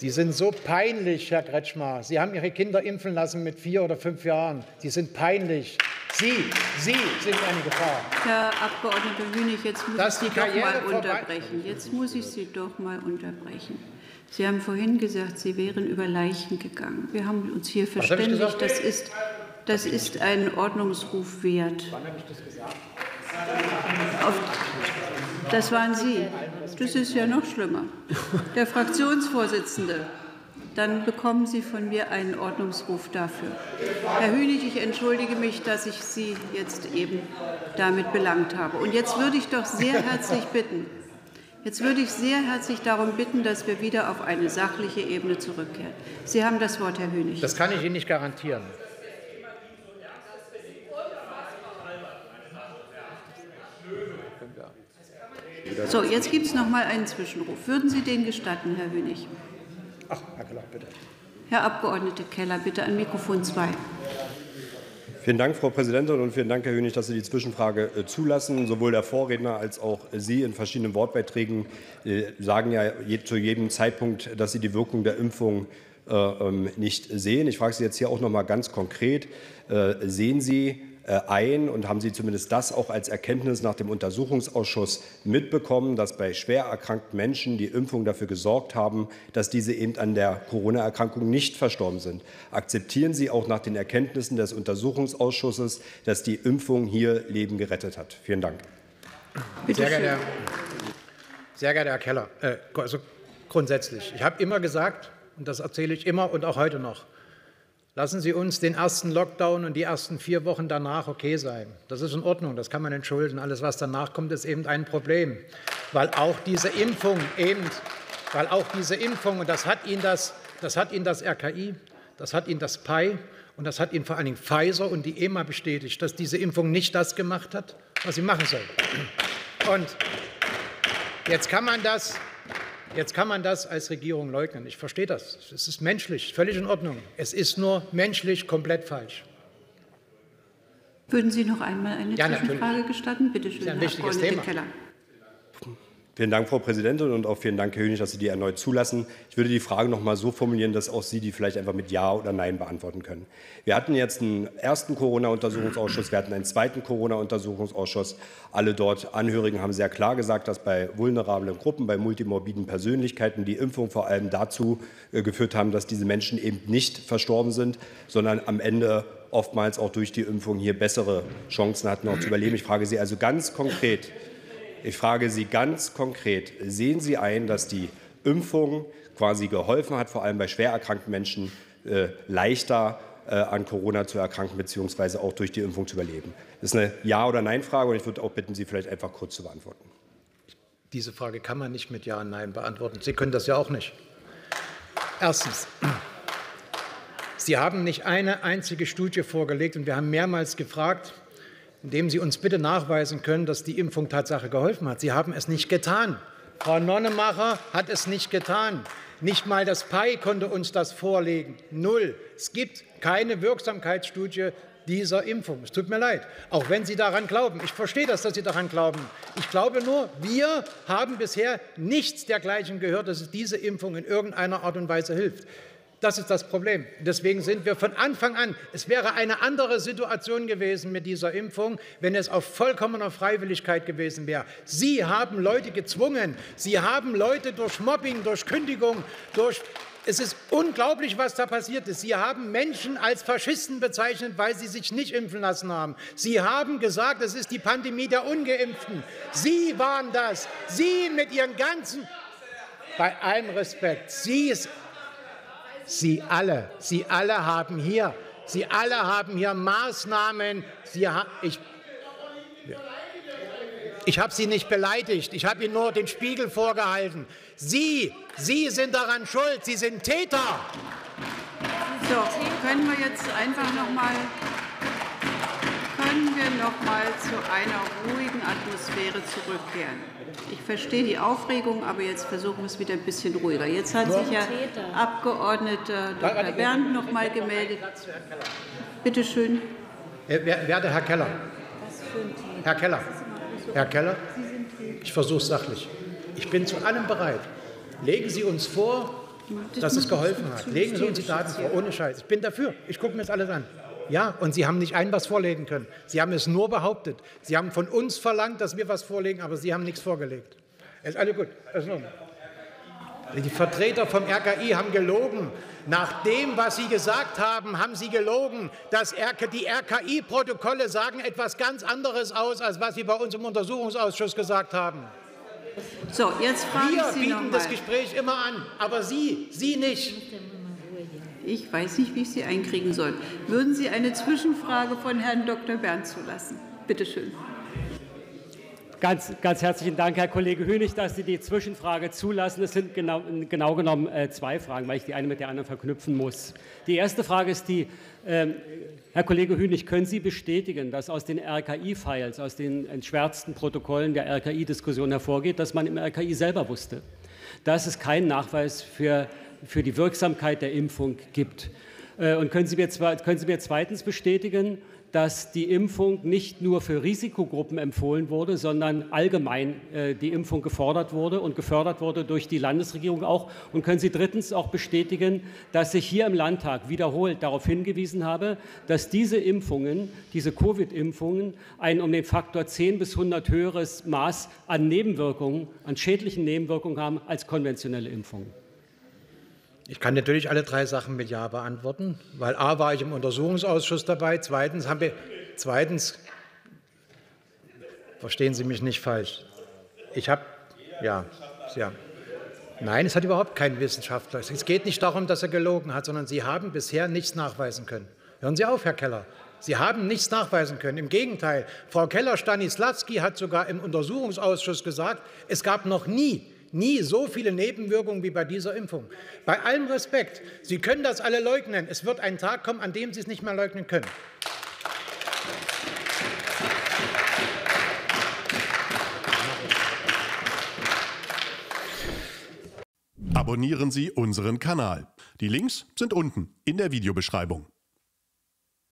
Sie sind so peinlich, Herr Gretschmar. Sie haben Ihre Kinder impfen lassen mit 4 oder 5 Jahren. Sie sind peinlich. Sie sind eine Gefahr. Herr Abgeordneter Hünich, jetzt muss ich Sie doch mal unterbrechen. Sie haben vorhin gesagt, Sie wären über Leichen gegangen. Wir haben uns hier verständigt. Das ist ein Ordnungsruf wert. Wann habe ich das gesagt? Das waren Sie. Das ist ja noch schlimmer. Der Fraktionsvorsitzende. Dann bekommen Sie von mir einen Ordnungsruf dafür. Herr Hünich, ich entschuldige mich, dass ich Sie jetzt eben damit belangt habe. Und jetzt würde ich doch sehr herzlich bitten, darum bitten, dass wir wieder auf eine sachliche Ebene zurückkehren. Sie haben das Wort, Herr Hünich. Das kann ich Ihnen nicht garantieren. So, jetzt gibt es noch mal einen Zwischenruf. Würden Sie den gestatten, Herr Hünich? Ach, Herr Keller, bitte. Herr Abgeordneter Keller, bitte an Mikrofon 2. Vielen Dank, Frau Präsidentin, und vielen Dank, Herr Hünich, dass Sie die Zwischenfrage zulassen. Sowohl der Vorredner als auch Sie in verschiedenen Wortbeiträgen sagen ja zu jedem Zeitpunkt, dass Sie die Wirkung der Impfung nicht sehen. Ich frage Sie jetzt hier auch noch mal ganz konkret, sehen Sie ein und haben Sie zumindest das auch als Erkenntnis nach dem Untersuchungsausschuss mitbekommen, dass bei schwer erkrankten Menschen die Impfungen dafür gesorgt haben, dass diese eben an der Corona-Erkrankung nicht verstorben sind? Akzeptieren Sie auch nach den Erkenntnissen des Untersuchungsausschusses, dass die Impfung hier Leben gerettet hat? Vielen Dank. Sehr geehrter Herr Keller, also grundsätzlich, ich habe immer gesagt, und das erzähle ich immer und auch heute noch, lassen Sie uns den ersten Lockdown und die ersten 4 Wochen danach okay sein. Das ist in Ordnung, das kann man entschulden. Alles, was danach kommt, ist eben ein Problem, weil auch diese Impfung eben, und das hat Ihnen das RKI, das hat Ihnen das PAI und das hat Ihnen vor allen Dingen Pfizer und die EMA bestätigt, dass diese Impfung nicht das gemacht hat, was sie machen soll. Und jetzt kann man das als Regierung leugnen. Ich verstehe das. Es ist menschlich, völlig in Ordnung. Es ist nur menschlich komplett falsch. Würden Sie noch einmal eine Zwischenfrage gestatten? Bitte schön, Herr Abgeordneter Keller. Vielen Dank, Frau Präsidentin, und auch vielen Dank, Herr Hünich, dass Sie die erneut zulassen. Ich würde die Frage noch mal so formulieren, dass auch Sie die vielleicht einfach mit Ja oder Nein beantworten können. Wir hatten jetzt einen ersten Corona-Untersuchungsausschuss, wir hatten einen zweiten Corona-Untersuchungsausschuss. Alle dort Anhörigen haben sehr klar gesagt, dass bei vulnerablen Gruppen, bei multimorbiden Persönlichkeiten die Impfung vor allem dazu geführt haben, dass diese Menschen eben nicht verstorben sind, sondern am Ende oftmals auch durch die Impfung hier bessere Chancen hatten, auch zu überleben. Ich frage Sie also ganz konkret, sehen Sie ein, dass die Impfung quasi geholfen hat, vor allem bei schwer erkrankten Menschen leichter an Corona zu erkranken bzw. auch durch die Impfung zu überleben? Das ist eine Ja- oder Nein-Frage, und ich würde auch bitten, Sie vielleicht einfach kurz zu beantworten. Diese Frage kann man nicht mit Ja und Nein beantworten. Sie können das ja auch nicht. Erstens. Sie haben nicht eine einzige Studie vorgelegt, und wir haben mehrmals gefragt, indem Sie uns bitte nachweisen können, dass die Impfung Tatsache geholfen hat. Sie haben es nicht getan. Frau Nonnenmacher hat es nicht getan. Nicht mal das PAI konnte uns das vorlegen. Null. Es gibt keine Wirksamkeitsstudie dieser Impfung. Es tut mir leid, auch wenn Sie daran glauben. Ich verstehe das, dass Sie daran glauben. Ich glaube nur, wir haben bisher nichts dergleichen gehört, dass diese Impfung in irgendeiner Art und Weise hilft. Das ist das Problem. Deswegen sind wir von Anfang an, es wäre eine andere Situation gewesen mit dieser Impfung, wenn es auf vollkommener Freiwilligkeit gewesen wäre. Sie haben Leute gezwungen, Sie haben Leute durch Mobbing, durch Kündigung, durch... Es ist unglaublich, was da passiert ist. Sie haben Menschen als Faschisten bezeichnet, weil sie sich nicht impfen lassen haben. Sie haben gesagt, es ist die Pandemie der Ungeimpften. Sie waren das. Sie mit Ihren ganzen... Bei allem Respekt, Sie alle haben hier Maßnahmen. Ich habe Sie nicht beleidigt, ich habe Ihnen nur den Spiegel vorgehalten. Sie sind daran schuld, Sie sind Täter. So, können wir noch mal zu einer ruhigen Atmosphäre zurückkehren. Ich verstehe die Aufregung, aber jetzt versuchen wir es wieder ein bisschen ruhiger. Jetzt hat sich Herr Abgeordneter Dr. Bernd noch mal gemeldet. Bitte schön. Werter Herr Keller. Herr Keller, ich versuche es sachlich. Ich bin zu allem bereit. Legen Sie uns vor, dass es geholfen hat. Legen Sie uns die Daten vor, ohne Scheiß. Ich bin dafür. Ich gucke mir das alles an. Ja, und Sie haben nicht ein was vorlegen können. Sie haben es nur behauptet. Sie haben von uns verlangt, dass wir was vorlegen, aber Sie haben nichts vorgelegt. Ist alles gut. Ist in Ordnung. Die Vertreter vom RKI haben gelogen. Nach dem, was Sie gesagt haben, haben Sie gelogen. Die RKI-Protokolle sagen etwas ganz anderes aus, als was Sie bei uns im Untersuchungsausschuss gesagt haben. So, jetzt frage ich Sie bieten das Gespräch immer an, aber Sie nicht. Ich weiß nicht, wie ich Sie einkriegen soll. Würden Sie eine Zwischenfrage von Herrn Dr. Bernd zulassen? Bitte schön. Ganz herzlichen Dank, Herr Kollege Hünich, dass Sie die Zwischenfrage zulassen. Es sind genau genommen zwei Fragen, weil ich die eine mit der anderen verknüpfen muss. Die erste Frage ist die, Herr Kollege Hünich, können Sie bestätigen, dass aus den RKI-Files, aus den entschwärzten Protokollen der RKI-Diskussion hervorgeht, dass man im RKI selber wusste, dass es keinen Nachweis für die Wirksamkeit der Impfung gibt? Und können Sie mir zweitens bestätigen, dass die Impfung nicht nur für Risikogruppen empfohlen wurde, sondern allgemein die Impfung gefordert wurde und gefördert wurde durch die Landesregierung auch? Und können Sie drittens auch bestätigen, dass ich hier im Landtag wiederholt darauf hingewiesen habe, dass diese Impfungen, diese Covid-Impfungen, ein um den Faktor 10 bis 100 höheres Maß an Nebenwirkungen, an schädlichen Nebenwirkungen haben als konventionelle Impfungen? Ich kann natürlich alle drei Sachen mit Ja beantworten, weil a. war ich im Untersuchungsausschuss dabei, zweitens verstehen Sie mich nicht falsch. Ich habe ja. Nein, es hat überhaupt kein Wissenschaftler. Es geht nicht darum, dass er gelogen hat, sondern Sie haben bisher nichts nachweisen können. Hören Sie auf, Herr Keller. Sie haben nichts nachweisen können. Im Gegenteil, Frau Keller Stanislawski hat sogar im Untersuchungsausschuss gesagt, es gab noch nie so viele Nebenwirkungen wie bei dieser Impfung. Bei allem Respekt, Sie können das alle leugnen. Es wird ein Tag kommen, an dem Sie es nicht mehr leugnen können. Abonnieren Sie unseren Kanal. Die Links sind unten in der Videobeschreibung.